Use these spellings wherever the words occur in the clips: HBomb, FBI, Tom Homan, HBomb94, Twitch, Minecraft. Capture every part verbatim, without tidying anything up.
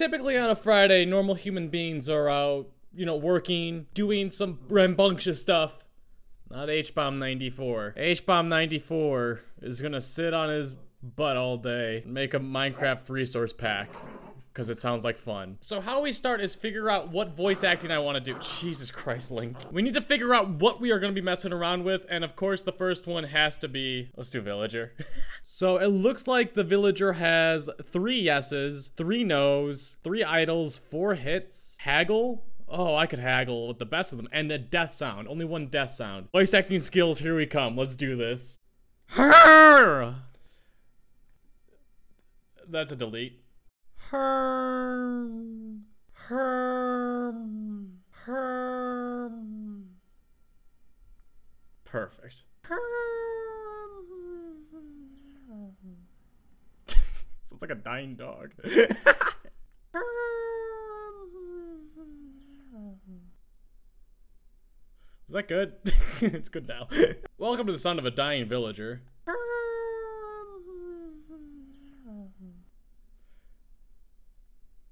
Typically on a Friday, normal human beings are out, you know, working, doing some rambunctious stuff. Not H bomb ninety-four. H bomb ninety-four is gonna sit on his butt all day and make a Minecraft resource pack, because it sounds like fun. So how we start is figure out what voice acting I want to do. Jesus Christ, Link. We need to figure out what we are going to be messing around with, and of course the first one has to be, let's do villager. So it looks like the villager has three yeses, three no's, three idles, four hits, haggle. Oh, I could haggle with the best of them. And a death sound. Only one death sound. Voice acting skills, here we come. Let's do this. Her. That's a delete. Her. Her. Her. Perfect. Her. Sounds like a dying dog. Her. Is that good? It's good now. Welcome to the sound of a dying villager.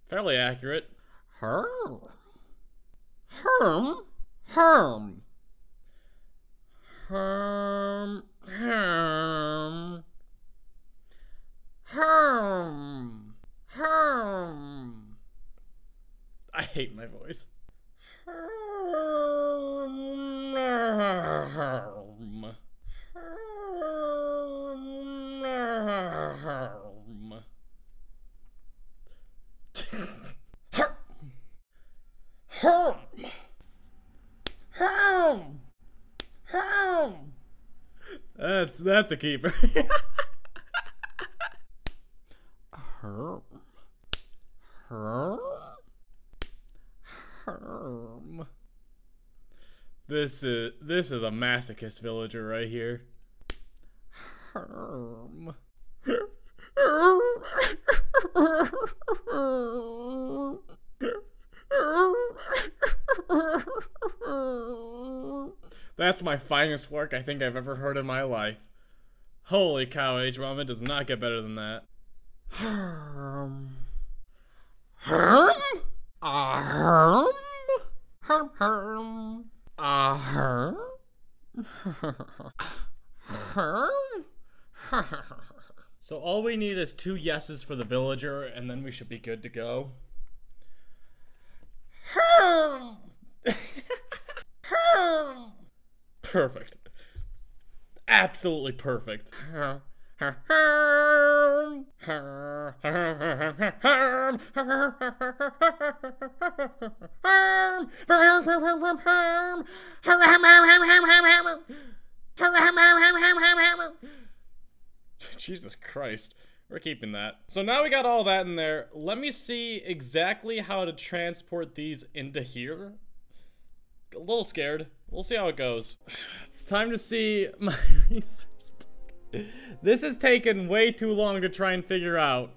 Fairly accurate. Herm. Herm. Herm. Herm. Herm. Herm. Herm. I hate my voice. That's that's a keeper. Herm. Herm. Herm. This is this is a masochist villager right here. Herm. That's my finest work I think I've ever heard in my life. Holy cow, HBomb, it does not get better than that. Herm. Herm? Ah, herm? Herm, herm. Ah, herm? Herm? So all we need is two yeses for the villager, and then we should be good to go. Herm! Herm! Perfect. Absolutely perfect. Jesus Christ. We're keeping that. So now we got all that in there. Let me see exactly how to transport these into here. A little scared. We'll see how it goes. It's time to see my research. This has taken way too long to try and figure out,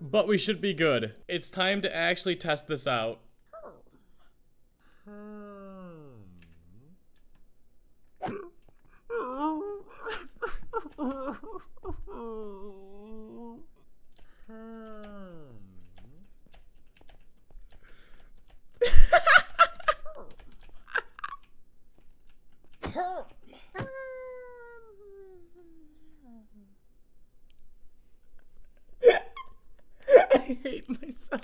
but we should be good. It's time to actually test this out. I hate myself.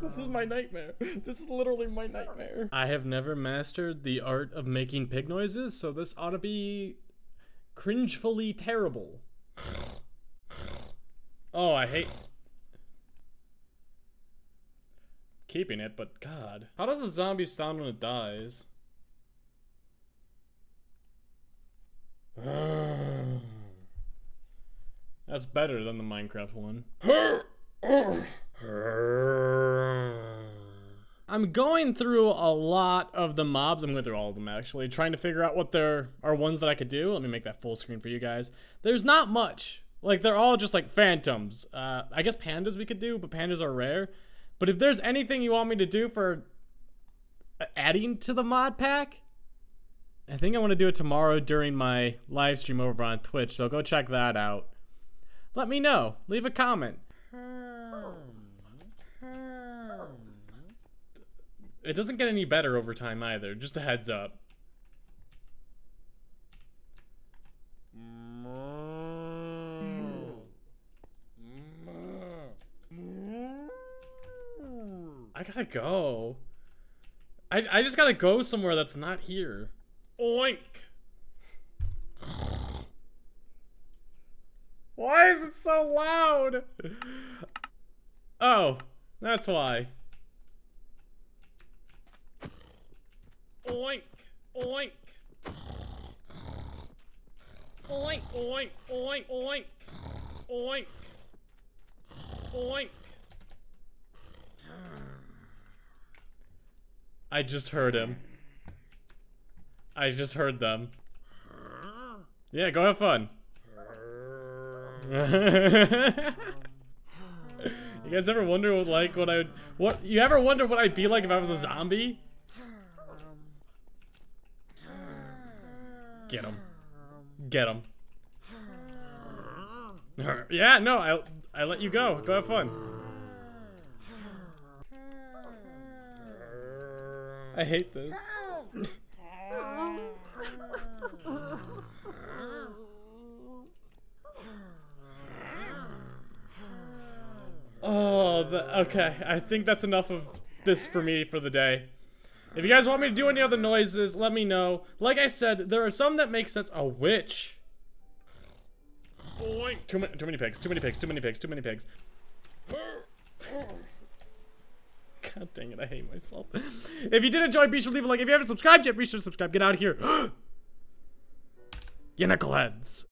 This is my nightmare. This is literally my nightmare. I have never mastered the art of making pig noises, so this ought to be cringefully terrible. Oh, I hate keeping it, but God. How does a zombie sound when it dies? That's better than the Minecraft one. I'm going through a lot of the mobs. I'm going through all of them, actually, trying to figure out what there are ones that I could do. Let me make that full screen for you guys. There's not much. Like, they're all just like phantoms. Uh, I guess pandas we could do, but pandas are rare. But if there's anything you want me to do for adding to the mod pack, I think I want to do it tomorrow during my live stream over on Twitch, so go check that out. Let me know. Leave a comment. It doesn't get any better over time either, just a heads up. I gotta go. I, I just gotta go somewhere that's not here. Oink! Why is it so loud? Oh, that's why. Oink! Oink! Oink! Oink! Oink! Oink! Oink! Oink! I just heard him. I just heard them. Yeah, go have fun. You guys ever wonder what, like, what I would, what you ever wonder what I'd be like if I was a zombie? Get him. Get him. Yeah, no, I I let you go. Go have fun. I hate this. Oh, the, okay. I think that's enough of this for me for the day. If you guys want me to do any other noises, let me know. Like I said, there are some that make sense. A witch. Boy. Too many, too many pigs. Too many pigs. Too many pigs. Too many pigs. God dang it, I hate myself. If you did enjoy, be sure to leave a like. If you haven't subscribed yet, be sure to subscribe. Get out of here. You knuckleheads.